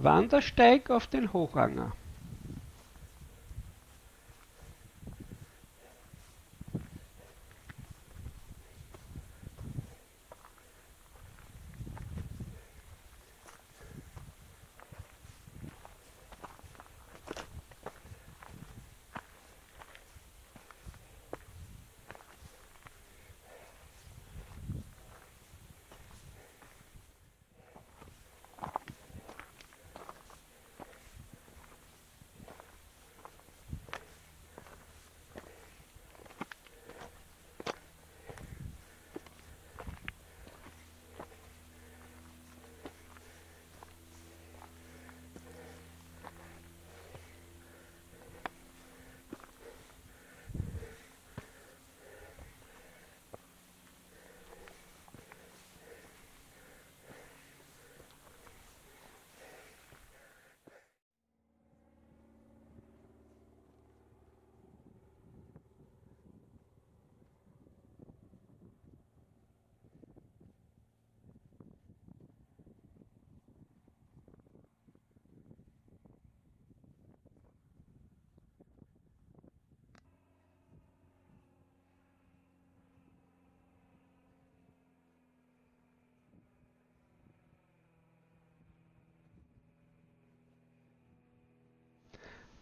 Wandersteig auf den Hochanger.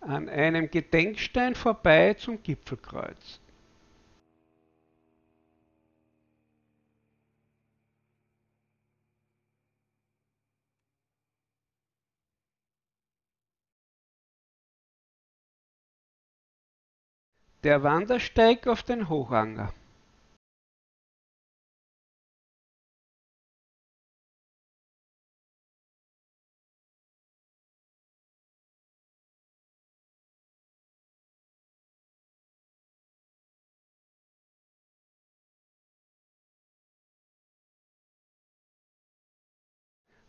An einem Gedenkstein vorbei zum Gipfelkreuz. Der Wandersteig auf den Hochanger.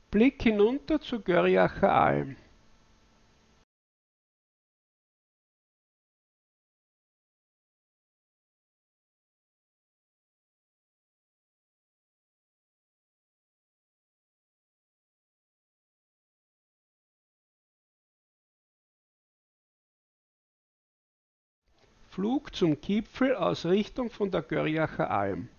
Blick hinunter zur Görriacher Alm. Flug zum Gipfel aus Richtung von der Görriacher Alm.